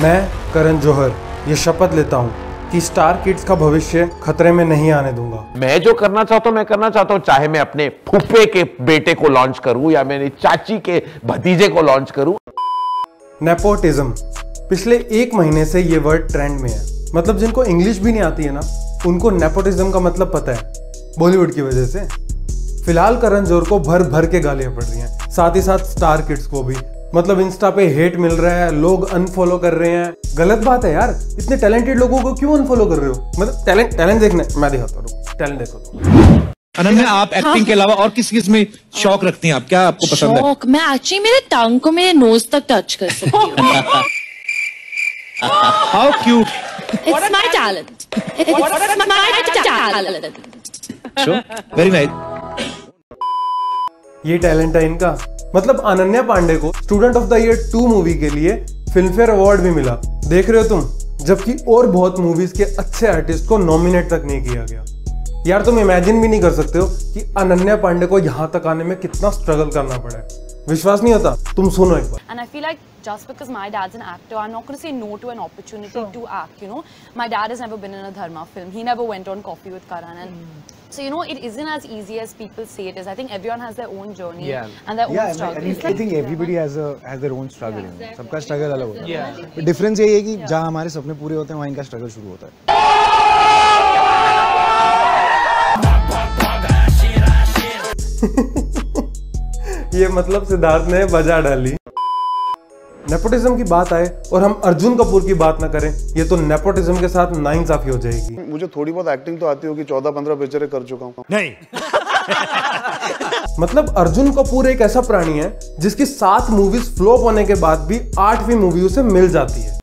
मैं करण जोहर ये शपथ लेता हूँ कि स्टार किड्स का भविष्य खतरे में नहीं आने दूंगा। मैं जो करना चाहता हूँ मैं करना चाहता हूँ, चाहे मैं अपने फूफे के बेटे को लॉन्च करूँ या मेरी चाची के भतीजे को लॉन्च करूँ। नेपोटिज्म पिछले एक महीने से ये वर्ड ट्रेंड में है। मतलब जिनको इंग्लिश भी नहीं आती है ना, उनको नेपोटिज्म का मतलब पता है बॉलीवुड की वजह से। फिलहाल करण जोहर को भर भर के गालियां पड़ रही हैं, साथ ही साथ स्टार किड्स को भी। मतलब इंस्टा पे हेट मिल रहा है, लोग अनफॉलो कर रहे हैं। गलत बात है यार, इतने टैलेंटेड लोगों को क्यों अनफॉलो कर रहे हो? मतलब टैलेंट देखने मैं दिखाता हूँ, टैलेंट देखो। अनन्या, आप एक्टिंग हाँ? के अलावा और किस किस में शौक रखती हैं आप? क्या आपको पसंद है? मैं एक्चुअली मेरे टांग को मेरे नोज तक टच कर सकती हूँ। How cute! It's my talent. It's my talent. Sure, very nice. ये टैलेंट है इनका। मतलब अनन्या पांडे को student of the year 2 movie के लिए फिल्मफेयर अवार्ड भी मिला, देख रहे हो तुम? जबकि और बहुत मूवीज के अच्छे आर्टिस्ट को नॉमिनेट तक नहीं किया गया। यार तुम इमेजिन भी नहीं कर सकते हो कि अनन्या पांडे को यहाँ तक आने में कितना स्ट्रगल करना पड़ा है। विश्वास नहीं होता, तुम सुनो एक बार। And I feel like just because my dad's an actor, I'm not going to say no to an opportunity to act. You know, my dad has never been in a dharma film. He never went on Coffee with Karan, and so you know, it isn't as easy as people say it is. I think everyone has their own journey and their own struggle. I think everybody has their own struggle. सबका struggle अलग होता है। But difference यही है कि जहाँ हमारे सपने पूरे होते हैं वहाँ इनका struggle शुरू होता है। ये मतलब सिद्धार्थ ने बजा डाली। नेपोटिज्म की बात आए और हम अर्जुन कपूर की बात ना करें, ये तो नेपोटिज्म के साथ नाइंसाफी हो जाएगी। मुझे थोड़ी बहुत एक्टिंग तो आती होगी, 14-15 पिक्चरें कर चुका हूँ। नहीं मतलब अर्जुन कपूर एक ऐसा प्राणी है जिसकी 7 मूवीज फ्लॉप होने के बाद भी 8वीं मूवी उसे मिल जाती है।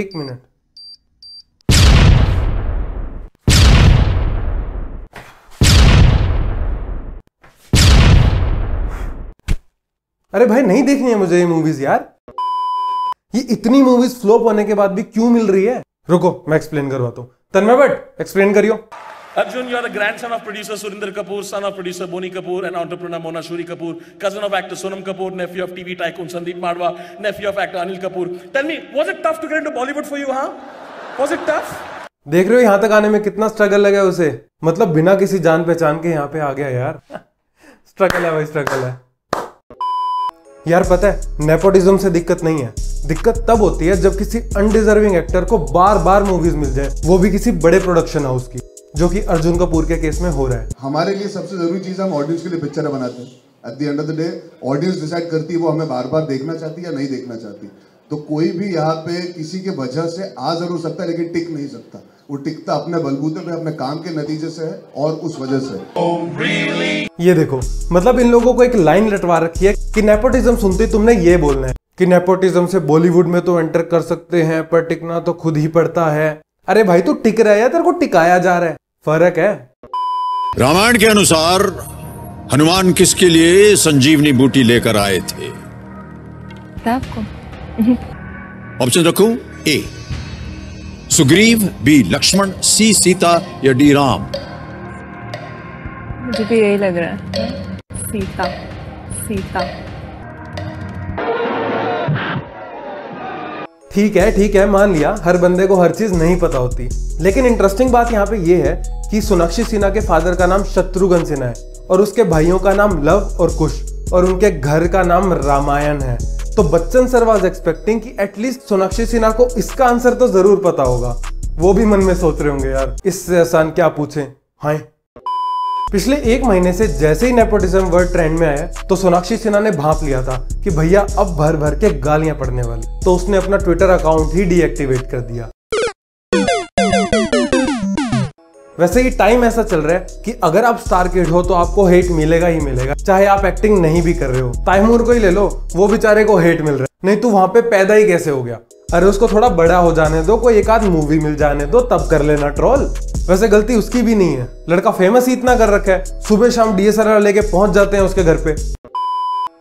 एक मिनट, अरे भाई नहीं देखनी है मुझे ये मूवीज यार। ये इतनी मूवीज फ्लॉप होने के बाद भी क्यों मिल रही है? रुको मैं एक्सप्लेन करवाता हूँ। तन्मय भट्ट एक्सप्लेन करियो। Arjun, you are the grandson of producer Surendra Kapoor, son of producer Boney Kapoor and entrepreneur Mona Shourie Kapoor, cousin of actor Sonam Kapoor, nephew of TV tycoon Sandeep Marwah, nephew of actor Anil Kapoor. Tell me, was it tough to get into Bollywood for you? हां, was it tough? देख रहे हो यहाँ तक आने में कितना struggle लगा उसे। मतलब बिना किसी जान पहचान के यहाँ पे आ गया यार। स्ट्रगल है भाई, स्ट्रगल है यार। पता है नेपोटिज्म से दिक्कत नहीं है, दिक्कत तब होती है जब किसी अनडिजर्विंग एक्टर को बार-बार मूवीज मिल जाए, वो भी किसी बड़े प्रोडक्शन हाउस की, जो कि अर्जुन कपूर के केस में हो रहा है। हमारे लिए सबसे जरूरी चीज, हम ऑडियंस के लिए पिक्चर बनाते हैं। At the end of the day audience decide करती है वो हमें बार बार देखना चाहती है या नहीं देखना चाहती। तो कोई भी यहाँ पे किसी के वजह से आ जरूर सकता है, लेकिन टिक नहीं सकता। वो टिकता अपने बलबूते पे, अपने काम के नतीजे से है और उस वजह से। ये देखो, मतलब इन लोगों को एक लाइन लटवा रखी है कि नेपोटिज्म सुनते तुमने ये बोलना है कि नेपोटिज्म से बॉलीवुड में तो एंटर कर सकते हैं पर टिकना तो खुद ही पड़ता है। अरे भाई तू टिक रहा है या तेरे को टिकाया जा रहा है? फर्क है। रामायण के अनुसार हनुमान किसके लिए संजीवनी बूटी लेकर आए थे? ऑप्शन रखूं? A Sugriva, B Lakshman, C Sita या डी राम। मुझे भी यही लग रहा है, सीता। सीता ठीक है, ठीक है, मान लिया। हर बंदे को हर चीज नहीं पता होती। लेकिन इंटरेस्टिंग बात यहाँ पे ये है कि सोनाक्षी सिन्हा के फादर का नाम शत्रुघ्न सिन्हा है और उसके भाइयों का नाम लव और कुश और उनके घर का नाम रामायण है। तो बच्चन सर वाज एक्सपेक्टिंग कि एटलीस्ट सोनाक्षी सिन्हा को इसका आंसर तो जरूर पता होगा। वो भी मन में सोच रहे होंगे यार इससे आसान क्या पूछें। हाय, पिछले एक महीने से जैसे ही नेपोटिज्म वर्ड ट्रेंड में आया तो सोनाक्षी सिन्हा ने भांप लिया था कि भैया अब भर भर के गालियां पड़ने वाली, तो उसने अपना ट्विटर अकाउंट ही डीएक्टिवेट कर दिया। वैसे ये टाइम ऐसा चल रहा है कि अगर आप स्टार किड हो तो आपको हेट मिलेगा ही मिलेगा, चाहे आप एक्टिंग नहीं भी कर रहे हो। तैमूर को ही ले लो, वो बेचारे को हेट मिल रहा है, नहीं तो वहां पे पैदा ही कैसे हो गया? अरे उसको थोड़ा बड़ा हो जाने दो, कोई एक आध मूवी मिल जाने दो, तब कर लेना ट्रोल। वैसे गलती उसकी भी नहीं है, लड़का फेमस ही इतना कर रखा है, सुबह शाम DSLR लेके पहुंच जाते हैं उसके घर पे।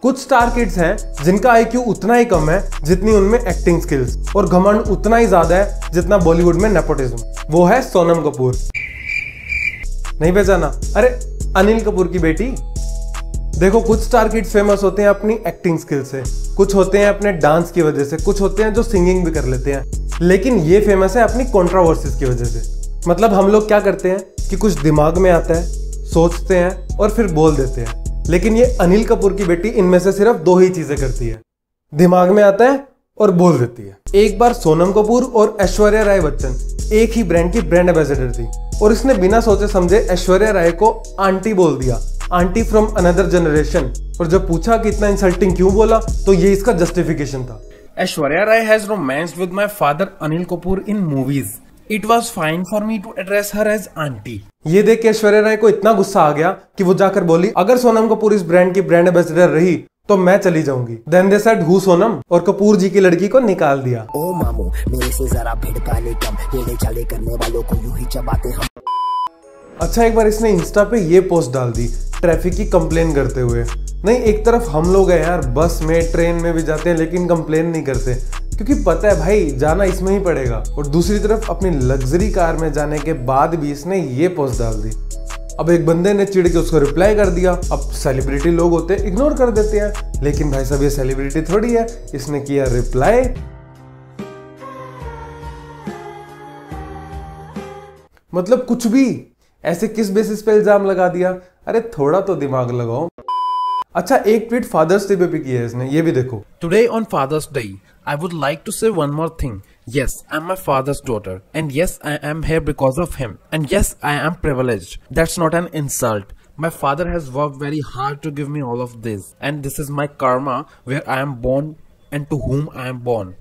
कुछ स्टार किड्स हैं जिनका IQ उतना ही कम है जितनी उनमें एक्टिंग स्किल्स और घमंड उतना ही ज्यादा है जितना बॉलीवुड में नेपोटिज्म। वो है सोनम कपूर। नहीं पहचाना? अरे अनिल कपूर की बेटी। देखो कुछ स्टार किड्स फेमस होते हैं अपनी एक्टिंग स्किल से, कुछ होते हैं अपने डांस की वजह से, कुछ होते हैं जो सिंगिंग भी कर लेते हैं, लेकिन ये फेमस है अपनी कॉन्ट्रावर्सीज की वजह से। मतलब हम लोग क्या करते हैं कि कुछ दिमाग में आता है, सोचते हैं और फिर बोल देते हैं, लेकिन ये अनिल कपूर की बेटी इनमें से सिर्फ दो ही चीज़ें करती है, दिमाग में आता है और बोल देती है। एक बार सोनम कपूर और ऐश्वर्या राय बच्चन एक ही ब्रांड की ब्रांड एम्बेसडर थी और इसने बिना सोचे समझे ऐश्वर्या राय को आंटी बोल दिया, आंटी फ्रॉम अनदर जनरेशन। और जब पूछा कि इतना इंसल्टिंग क्यों बोला तो ये इसका जस्टिफिकेशन था। Aishwarya Rai has romanced with my father Anil Kapoor in movies, it was fine for me to address her as aunty. ये देख के ऐश्वर्या राय को इतना गुस्सा आ गया कि वो जाकर बोली, अगर सोनम कपूर इस ब्रांड की ब्रांड एम्बेसडर रही तो मैं चली जाऊंगी। Then they said who Sonam, और कपूर जी की लड़की को निकाल दिया। ओ मामू मेरे से जरा भिड़ पाले कम, ये चाले करने वालों को यूं ही चबाते हम। अच्छा, एक बार इसने इंस्टा पे ये पोस्ट डाल दी ट्रैफिक की कंप्लेन करते हुए। नहीं, एक तरफ हम लोग हैं यार, बस में ट्रेन में भी जाते हैं लेकिन कंप्लेन नहीं करते, क्योंकि पता है भाई जाना इसमें ही पड़ेगा। और दूसरी तरफ अपनी लग्जरी कार में जाने के बाद भी इसने ये पोस्ट डाल दी। अब एक बंदे ने चिढ़ के उसको रिप्लाई कर दिया। अब सेलिब्रिटी लोग होते हैं इग्नोर कर देते हैं, लेकिन भाई साहब ये सेलिब्रिटी थोड़ी है। इसने किया रिप्लाई, मतलब कुछ भी। ऐसे किस बेसिस पे इल्जाम लगा दिया? अरे थोड़ा तो दिमाग लगाओ। अच्छा, एक ट्वीट फादर्स डे पे भी किया है इसने, ये भी देखो। Today on father's day I would like to say one more thing, yes I am my father's daughter and yes I am here because of him and yes I am privileged, that's not an insult, my father has worked very hard to give me all of this and this is my karma where I am born and to whom I am born,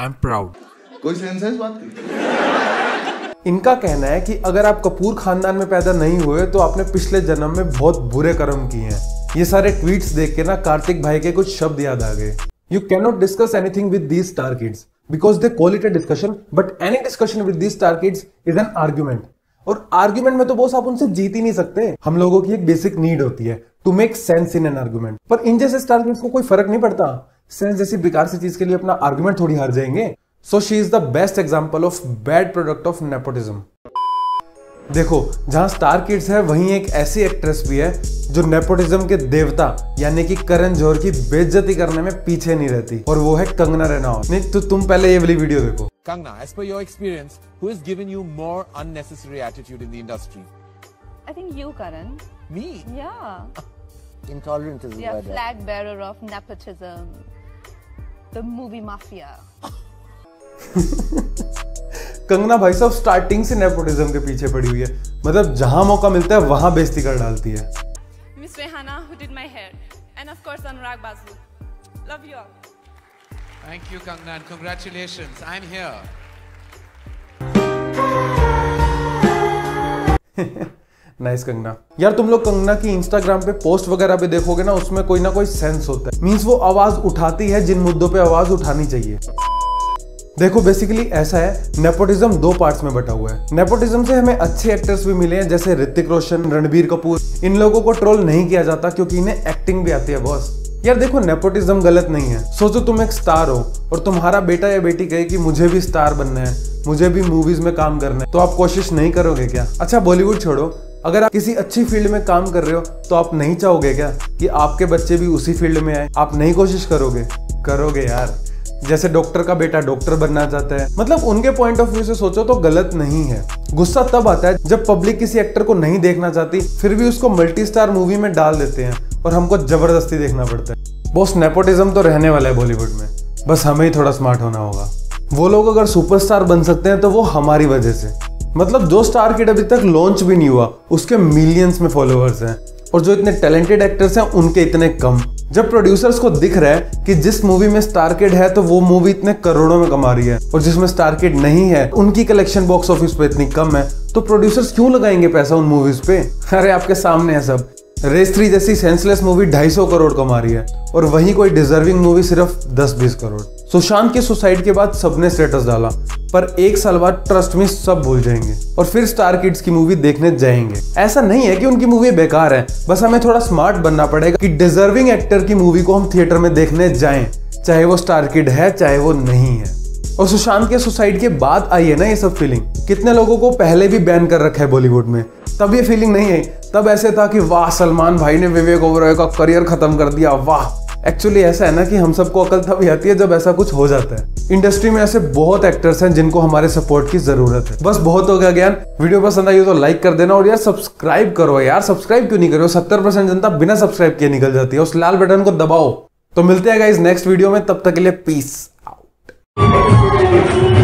I am proud। koi sense hai is baat ki? इनका कहना है कि अगर आप कपूर खानदान में पैदा नहीं हुए तो आपने पिछले जन्म में बहुत बुरे कर्म किए हैं। ये सारे ट्वीट्स देख के ना कार्तिक भाई के कुछ शब्द याद आ गए। You can not discuss anything with these star kids because they call it a discussion but any discussion with these star kids is an argument। और आर्ग्यूमेंट में तो बॉस आप उनसे जीत ही नहीं सकते। हम लोगों की एक बेसिक नीड होती है to make sense in an argument, पर इन जैसे स्टार किड्स को कोई फर्क नहीं पड़ता। सेंस जैसी बेकार सी चीज के लिए अपना आर्ग्यूमेंट थोड़ी हार जाएंगे। So she is the best example of bad product of nepotism. देखो, जहां स्टार किड्स है वहीं एक ऐसी एक्ट्रेस भी है जो नेपोटिज्म के देवता यानी कि करण जोहर की बेइज्जती करने में पीछे नहीं रहती, और वो है कंगना रनौत। नहीं तो तुम पहले ये वाली वीडियो देखो। Kangana, as per your experience, who has given you more unnecessary attitude in the industry? I think you, Karan. Me? Yeah. Intolerant is the word. Yeah, flag bearer of nepotism, the movie mafia. Kangana भाई साहब starting से nepotism के पीछे पड़ी हुई है, मतलब जहां मौका मिलता है वहां बेइज्जती कर डालती है। Miss Rehana who did my hair and of course Anurag Basu, love you all, thank you Kangana and congratulations I am here। Nice Kangana. यार तुम लोग कंगना की इंस्टाग्राम पे पोस्ट वगैरह भी देखोगे ना, उसमें कोई ना कोई सेंस होता है। मींस वो आवाज उठाती है जिन मुद्दों पे आवाज उठानी चाहिए। देखो बेसिकली ऐसा है, नेपोटिज्म दो पार्ट्स में बटा हुआ है। नेपोटिज्म से हमें अच्छे एक्टर्स भी मिले हैं, जैसे ऋतिक रोशन, रणबीर कपूर। इन लोगों को ट्रोल नहीं किया जाता क्योंकि इन्हें एक्टिंग भी आती है बॉस। यार देखो, नेपोटिज्म गलत नहीं है। सोचो तुम एक स्टार हो और तुम्हारा बेटा या बेटी कहे कि मुझे भी स्टार बनना है, मुझे भी मूवीज में काम करना है, तो आप कोशिश नहीं करोगे क्या? अच्छा बॉलीवुड छोड़ो, अगर आप किसी अच्छी फील्ड में काम कर रहे हो तो आप नहीं चाहोगे क्या कि आपके बच्चे भी उसी फील्ड में आए? आप नहीं कोशिश करोगे? करोगे यार। जैसे डॉक्टर का बेटा डॉक्टर बनना चाहता है, मतलब उनके पॉइंट ऑफ व्यू से सोचो तो गलत नहीं है। गुस्सा तब आता है जब पब्लिक किसी एक्टर को नहीं देखना चाहती फिर भी उसको मल्टी स्टार मूवी में डाल देते हैं और हमको जबरदस्ती देखना पड़ता है। बॉस नेपोटिज्म तो रहने वाला है बॉलीवुड में, बस हमें ही थोड़ा स्मार्ट होना होगा। वो लोग अगर सुपरस्टार बन सकते हैं तो वो हमारी वजह से। मतलब जो स्टार किड अभी तक लॉन्च भी नहीं हुआ उसके मिलियंस में फॉलोअर्स हैं, और जो इतने टैलेंटेड एक्टर्स हैं उनके इतने कम। जब प्रोड्यूसर्स को दिख रहा है कि जिस मूवी में स्टार किड है तो वो मूवी इतने करोड़ों में कमा रही है और जिसमें स्टार किड नहीं है उनकी कलेक्शन बॉक्स ऑफिस पे इतनी कम है, तो प्रोड्यूसर्स क्यों लगाएंगे पैसा उन मूवीज पे? अरे आपके सामने है सब। रेस 3 जैसी सेंसलेस मूवी 250 करोड़ कमा रही है और वही कोई डिजर्विंग मूवी सिर्फ 10-20 करोड़। सुशांत के सुसाइड के बाद सबने स्टेटस डाला, पर एक साल बाद ट्रस्ट में सब भूल जाएंगे और फिर स्टार किड्स की मूवी देखने जाएंगे। ऐसा नहीं है कि उनकी मूवी बेकार है, बस हमें थोड़ा स्मार्ट बनना पड़ेगा कि डिजर्विंग एक्टर की मूवी को हम थिएटर में देखने जाएं, चाहे वो स्टार किड है चाहे वो नहीं है। और सुशांत के सुसाइड के बाद आई है ना ये सब फीलिंग। कितने लोगों को पहले भी बैन कर रखा है बॉलीवुड में, तब ये फीलिंग नहीं आई। तब ऐसे था कि वाह सलमान भाई ने विवेक ओबरॉय का करियर खत्म कर दिया, वाह एक्चुअली ऐसा है ना कि हम सबको अकल तभी आती है जब ऐसा कुछ हो जाता है। इंडस्ट्री में ऐसे बहुत एक्टर्स हैं जिनको हमारे सपोर्ट की जरूरत है। बस बहुत हो गया ज्ञान, वीडियो पसंद आई हो तो लाइक कर देना और यार सब्सक्राइब करो। यार सब्सक्राइब क्यों नहीं करो? 70% जनता बिना सब्सक्राइब किए निकल जाती है। उस लाल बटन को दबाओ। तो मिलते हैं गाइस नेक्स्ट वीडियो में, तब तक के लिए पीस आउट।